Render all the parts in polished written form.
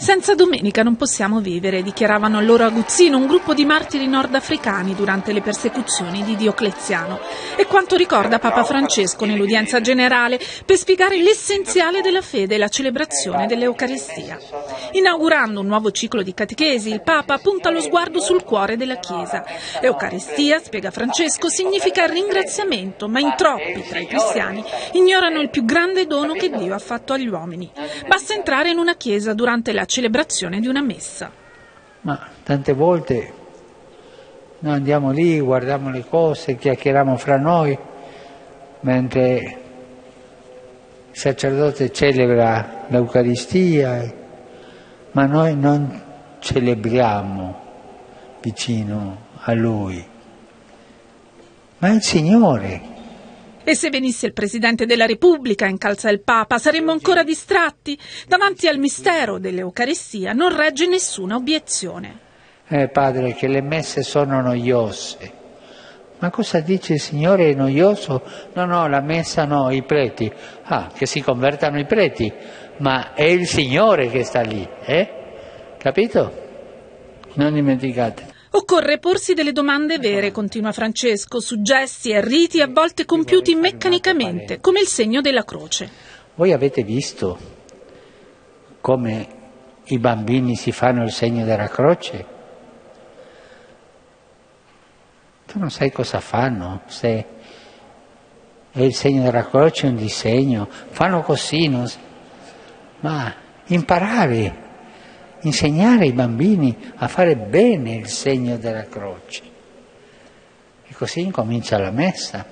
Senza domenica non possiamo vivere, dichiaravano allora a Guzzino un gruppo di martiri nordafricani durante le persecuzioni di Diocleziano. È quanto ricorda Papa Francesco nell'udienza generale per spiegare l'essenziale della fede e la celebrazione dell'Eucaristia. Inaugurando un nuovo ciclo di catechesi, il Papa punta lo sguardo sul cuore della Chiesa. L'Eucaristia, spiega Francesco, significa ringraziamento, ma in troppi tra i cristiani ignorano il più grande dono che Dio ha fatto agli uomini. Basta entrare in una chiesa durante la celebrazione di una messa. Ma tante volte noi andiamo lì, guardiamo le cose, chiacchieriamo fra noi, mentre il sacerdote celebra l'Eucaristia, ma noi non celebriamo vicino a Lui, ma il Signore. E se venisse il Presidente della Repubblica, incalza il Papa, saremmo ancora distratti? Davanti al mistero dell'Eucaristia non regge nessuna obiezione. Padre, che le messe sono noiose. Ma cosa dice il Signore, è noioso? No, la messa no, i preti. Ah, che si convertano i preti, ma è il Signore che sta lì, eh? Capito? Non dimenticate. Occorre porsi delle domande vere, continua Francesco, su gesti e riti a volte compiuti meccanicamente, come il segno della croce. Voi avete visto come i bambini si fanno il segno della croce? Tu non sai cosa fanno, se è il segno della croce è un disegno, fanno così, non... ma imparare. Insegnare i bambini a fare bene il segno della croce. E così incomincia la messa,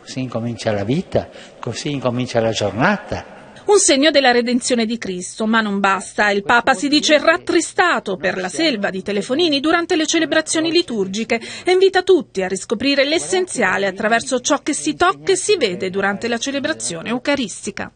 così incomincia la vita, così incomincia la giornata. Un segno della redenzione di Cristo, ma non basta. Il Papa si dice rattristato per la selva di telefonini durante le celebrazioni liturgiche e invita tutti a riscoprire l'essenziale attraverso ciò che si tocca e si vede durante la celebrazione eucaristica.